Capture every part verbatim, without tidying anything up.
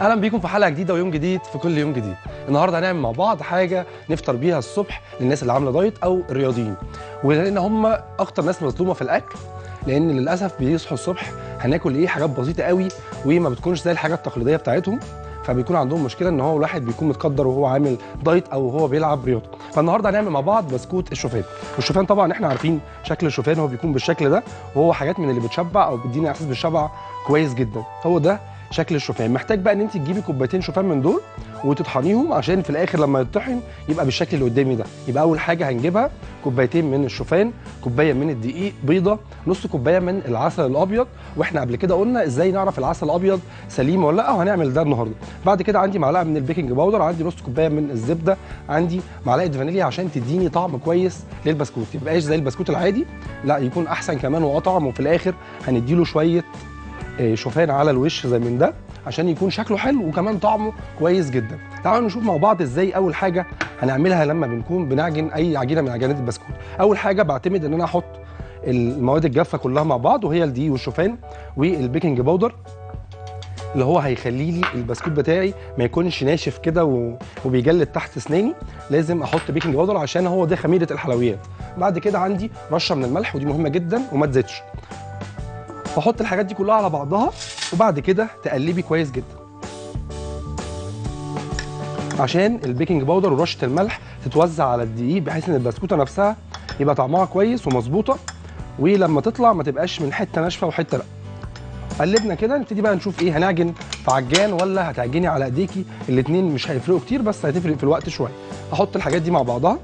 اهلا بيكم في حلقه جديده ويوم جديد في كل يوم جديد. النهارده هنعمل مع بعض حاجه نفطر بيها الصبح للناس اللي عامله دايت او الرياضيين، ولان هم اكتر ناس مظلومه في الاكل، لان للاسف بيصحوا الصبح هناكل ايه حاجات بسيطه قوي وما بتكونش زي الحاجه التقليديه بتاعتهم، فبيكون عندهم مشكله ان هو الواحد بيكون متقدر وهو عامل دايت او هو بيلعب رياضه. فالنهارده هنعمل مع بعض بسكوت الشوفان. والشوفان طبعا احنا عارفين شكل الشوفان، هو بيكون بالشكل ده، وهو حاجات من اللي بتشبع او بيدينا احساس بالشبع كويس جدا. هو ده شكل الشوفان. محتاج بقى ان انت تجيبي كوبايتين شوفان من دول وتطحنيهم عشان في الاخر لما يطحن يبقى بالشكل اللي قدامي ده. يبقى اول حاجه هنجيبها كوبايتين من الشوفان، كوبايه من الدقيق، بيضه، نص كوبايه من العسل الابيض، واحنا قبل كده قلنا ازاي نعرف العسل الابيض سليم ولا لا، وهنعمل ده النهارده. بعد كده عندي معلقه من البيكنج باودر، عندي نص كوبايه من الزبده، عندي معلقه فانيليا عشان تديني طعم كويس للبسكوت، ما يبقاش زي البسكوت العادي، لا يكون احسن كمان واطعم، وفي الاخر هنديله شويه شوفان على الوش زي من ده عشان يكون شكله حلو وكمان طعمه كويس جدا. تعالوا نشوف مع بعض ازاي اول حاجه هنعملها لما بنكون بنعجن اي عجينه من عجينات البسكوت. اول حاجه بعتمد ان انا احط المواد الجافه كلها مع بعض، وهي الدقيق والشوفان والبيكنج باودر، اللي هو هيخلي لي البسكوت بتاعي ما يكونش ناشف كده وبيجلد تحت اسناني. لازم احط بيكنج باودر عشان هو ده خميره الحلويات. بعد كده عندي رشه من الملح، ودي مهمه جدا وما تزيدش. فحط الحاجات دي كلها على بعضها، وبعد كده تقلبي كويس جدا عشان البيكنج باودر ورشه الملح تتوزع على الدقيق، بحيث ان البسكوته نفسها يبقى طعمها كويس ومظبوطه، ولما تطلع ما تبقاش من حته ناشفه وحته لا. قلبنا كده، نبتدي بقى نشوف ايه هنعجن في عجان ولا هتعجني على ايديكي، الاثنين مش هيفرقوا كتير بس هتفرق في الوقت شويه. هحط الحاجات دي مع بعضها،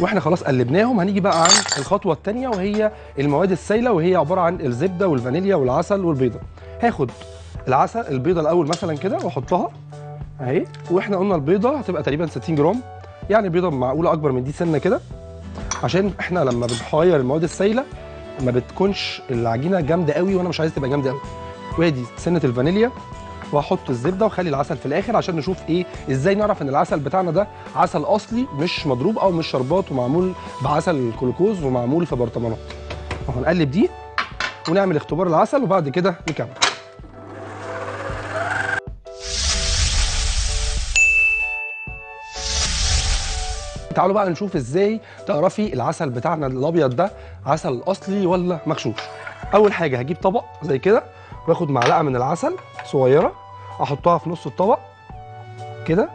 واحنا خلاص قلبناهم. هنيجي بقى عن الخطوه الثانيه، وهي المواد السائله، وهي عباره عن الزبده والفانيليا والعسل والبيضه. هاخد العسل البيضه الاول مثلا كده واحطها اهي، واحنا قلنا البيضه هتبقى تقريبا ستين جرام، يعني بيضه معقوله اكبر من دي سنه كده، عشان احنا لما بنغير المواد السائله ما بتكونش العجينه جامده قوي، وانا مش عايز تبقى جامده قوي. وادي سنه الفانيليا، وهحط الزبده، وخلي العسل في الاخر عشان نشوف ايه ازاي نعرف ان العسل بتاعنا ده عسل اصلي مش مضروب او مش شربات ومعمول بعسل جلوكوز ومعمول في برطمانات. وهنقلب دي ونعمل اختبار العسل، وبعد كده نكمل. تعالوا بقى نشوف ازاي تعرفي العسل بتاعنا الابيض ده عسل اصلي ولا مغشوش. اول حاجه هجيب طبق زي كده، واخد معلقه من العسل صغيره احطها في نص الطبق كده،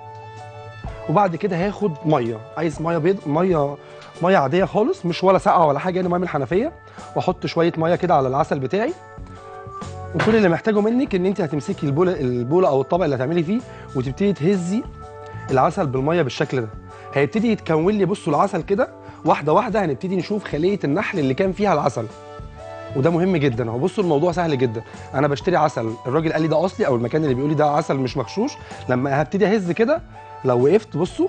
وبعد كده هاخد ميه، عايز ميه بيض، ميه ميه عاديه خالص، مش ولا ساقعه ولا حاجه، يعني ميه من الحنفيه، واحط شويه ميه كده على العسل بتاعي. وكل اللي محتاجه منك ان انت هتمسكي البوله البوله او الطبق اللي هتعملي فيه، وتبتدي تهزي العسل بالميه بالشكل ده. هيبتدي يتكون لي، بصوا العسل كده واحده واحده، هنبتدي نشوف خليه النحل اللي كان فيها العسل، وده مهم جدا. هو بصوا الموضوع سهل جدا، انا بشتري عسل الراجل قال لي ده اصلي، او المكان اللي بيقول لي ده عسل مش مغشوش. لما هبتدي اهز كده، لو وقفت بصوا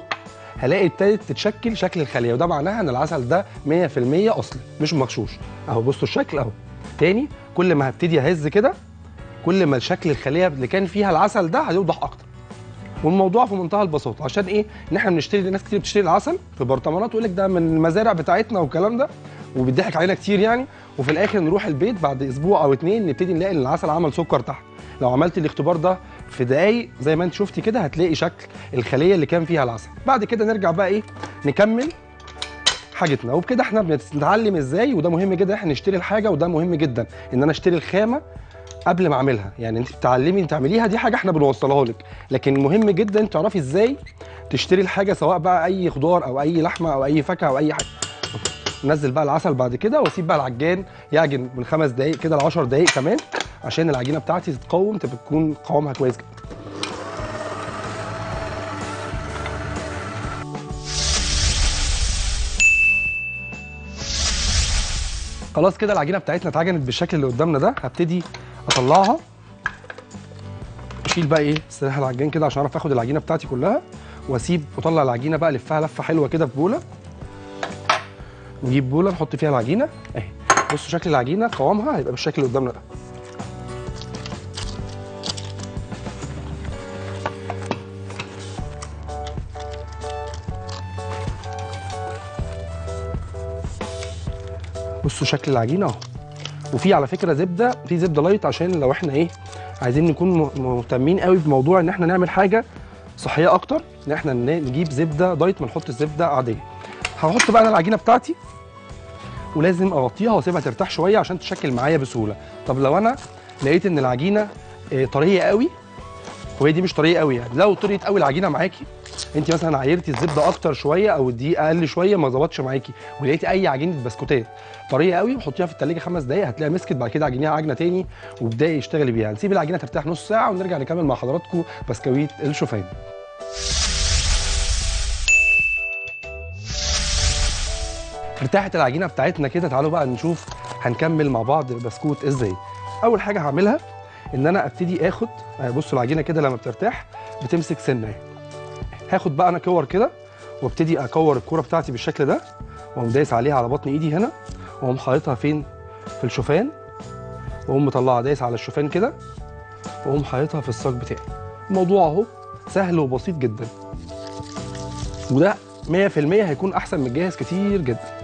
هلاقي ابتدت تتشكل شكل الخليه، وده معناها ان العسل ده مية في المية اصلي مش مغشوش. اهو بصوا الشكل اهو. تاني، كل ما هبتدي اهز كده كل ما شكل الخليه اللي كان فيها العسل ده هيوضح اكتر، والموضوع في منتهى البساطه. عشان ايه؟ ان احنا بنشتري، ناس كتير بتشتري العسل في برطمانات ويقول لك ده من المزارع بتاعتنا والكلام ده، وبيضحك علينا كتير يعني، وفي الاخر نروح البيت بعد اسبوع او اتنين نبتدي نلاقي ان العسل عمل سكر تحت. لو عملت الاختبار ده في دقايق زي ما انت شفتي كده، هتلاقي شكل الخليه اللي كان فيها العسل. بعد كده نرجع بقى ايه نكمل حاجتنا. وبكده احنا بنتعلم ازاي، وده مهم جدا احنا نشتري الحاجه، وده مهم جدا ان انا اشتري الخامه قبل ما اعملها، يعني انت بتتعلمي تعمليها، دي حاجه احنا بنوصلها لك، لكن مهم جدا انت تعرفي ازاي تشتري الحاجه، سواء بقى اي خضار او اي لحمه او اي فاكهه او اي حاجه. نزل بقى العسل بعد كده، واسيب بقى العجان يعجن من خمس دقائق كده ل عشر دقائق كمان، عشان العجينه بتاعتي تتقوم، تكون قوامها كويس جدا. خلاص كده العجينه بتاعتنا اتعجنت بالشكل اللي قدامنا ده. هبتدي اطلعها، اشيل بقى ايه سلاح العجان كده عشان اعرف اخد العجينه بتاعتي كلها، واسيب واطلع العجينه بقى الفها لفه حلوه كده في بوله. نجيب بوله نحط فيها العجينه اهي، بصوا شكل العجينه قوامها هيبقى بالشكل اللي قدامنا ده. بصوا شكل العجينه اهو. وفي على فكره زبده، في زبده لايت عشان لو احنا ايه عايزين نكون مهتمين قوي بموضوع ان احنا نعمل حاجه صحيه اكتر، ان احنا نجيب زبده دايت ما نحطش زبده عاديه. هحط بقى انا العجينه بتاعتي ولازم اغطيها واسيبها ترتاح شويه عشان تشكل معايا بسهوله. طب لو انا لقيت ان العجينه طريه قوي، وهي دي مش طريه قوي يعني، لو طريت قوي العجينه معاكي، انت مثلا عايرتي الزبده اكتر شويه او الدقيق اقل شويه ما ظبطش معاكي، ولقيتي اي عجينه بسكوتات طريه قوي وحطيها في التلاجه خمس دقائق هتلاقيها مسكت، بعد كده عجنيها عجنه تاني وابداي اشتغلي بيها. نسيب العجينه ترتاح نص ساعه ونرجع نكمل مع حضراتكم بسكويت الشوفان. ارتاحت العجينه بتاعتنا كده، تعالوا بقى نشوف هنكمل مع بعض البسكوت ازاي. اول حاجه هعملها ان انا ابتدي اخد، بصوا العجينه كده لما بترتاح بتمسك سنه، هاخد بقى انا كور كده وابتدي اكور الكوره بتاعتي بالشكل ده، واقوم دايس عليها على بطن ايدي هنا، واقوم حاططها فين؟ في الشوفان، واقوم مطلعها دايس على الشوفان كده، واقوم حاططها في الصاج بتاعي. الموضوع اهو سهل وبسيط جدا، وده مية في المية هيكون احسن من الجاهز كتير جدا.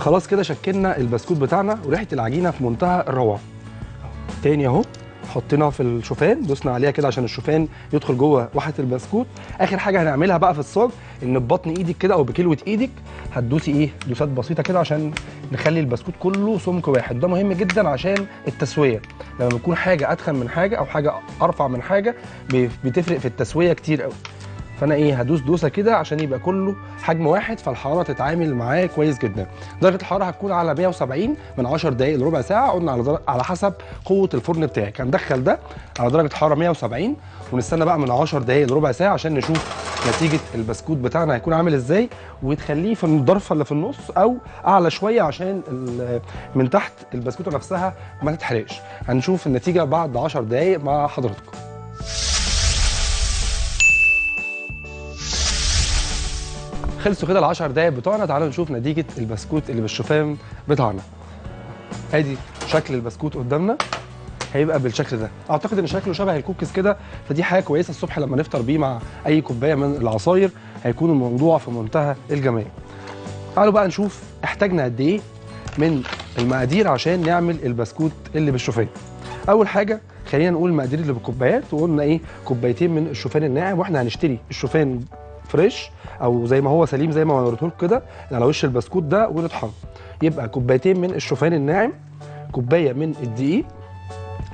خلاص كده شكلنا البسكوت بتاعنا وريحه العجينه في منتهى الروعه. تاني اهو حطيناها في الشوفان، دوسنا عليها كده عشان الشوفان يدخل جوه واحه البسكوت. اخر حاجه هنعملها بقى في الصاج ان ببطن ايدك كده او بكلوه ايدك هتدوسي ايه دوسات بسيطه كده عشان نخلي البسكوت كله سمك واحد. ده مهم جدا عشان التسويه، لما بتكون حاجه اتخن من حاجه او حاجه ارفع من حاجه بتفرق في التسويه كتير قوي. فانا ايه هدوس دوسه كده عشان يبقى كله حجم واحد، فالحراره تتعامل معاه كويس جدا. درجه الحراره هتكون على مية وسبعين من عشر دقائق لربع ساعه، قلنا على على حسب قوه الفرن بتاعك. هندخل ده على درجه حراره مية وسبعين ونستنى بقى من عشر دقائق لربع ساعه عشان نشوف نتيجه البسكوت بتاعنا هيكون عامل ازاي، وتخليه في الضرفه اللي في النص او اعلى شويه عشان من تحت البسكوته نفسها ما تتحرقش. هنشوف النتيجه بعد عشر دقائق مع حضراتكم. خلصوا كده العشر دقايق بتوعنا، تعالوا نشوف نتيجه البسكوت اللي بالشوفان بتاعنا. ادي شكل البسكوت قدامنا هيبقى بالشكل ده، اعتقد ان شكله شبه الكوكيز كده، فدي حاجه كويسه الصبح لما نفطر بيه مع اي كوبايه من العصاير، هيكون الموضوع في منتهى الجمال. تعالوا بقى نشوف احتاجنا قد ايه من المقادير عشان نعمل البسكوت اللي بالشوفان. اول حاجه خلينا نقول المقادير اللي بالكوبايات، وقلنا ايه كوبايتين من الشوفان الناعم، واحنا هنشتري الشوفان فريش او زي ما هو سليم زي ما وريته لكم كده على وش البسكوت ده ونطحنه، يبقى كوبايتين من الشوفان الناعم، كوبايه من الدقيق،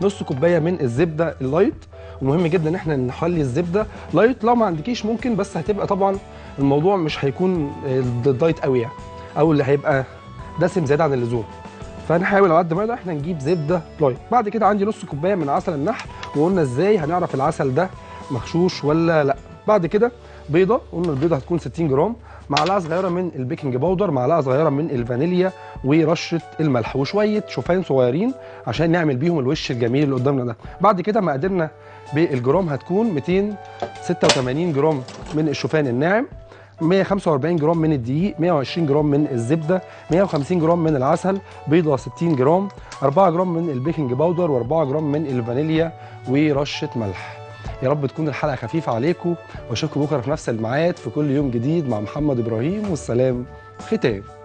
نص كوبايه من الزبده اللايت. ومهم جدا ان احنا نخلي الزبده لايت، لو ما عندكيش ممكن، بس هتبقى طبعا الموضوع مش هيكون دايت قوي يعني، او اللي هيبقى دسم زياده عن اللزوم، فهنحاول على قد ما نقدر احنا نجيب زبده لايت. بعد كده عندي نص كوبايه من عسل النحل، وقلنا ازاي هنعرف العسل ده مغشوش ولا لا. بعد كده بيضه، قلنا البيضه هتكون ستين جرام، معلقه صغيره من البيكنج باودر، معلقه صغيره من الفانيليا، ورشه الملح، وشويه شوفان صغيرين عشان نعمل بيهم الوش الجميل اللي قدامنا ده. بعد كده مقاديرنا بالجرام هتكون مئتين وستة وثمانين جرام من الشوفان الناعم، مية وخمسة وأربعين جرام من الدقيق، مية وعشرين جرام من الزبده، مية وخمسين جرام من العسل، بيضه ستين جرام، أربعة جرام من البيكنج باودر، وأربعة جرام من الفانيليا، ورشه ملح. يا رب تكون الحلقة خفيفة عليكم، واشوفكم بكرة في نفس الميعاد في كل يوم جديد مع محمد إبراهيم، والسلام ختام.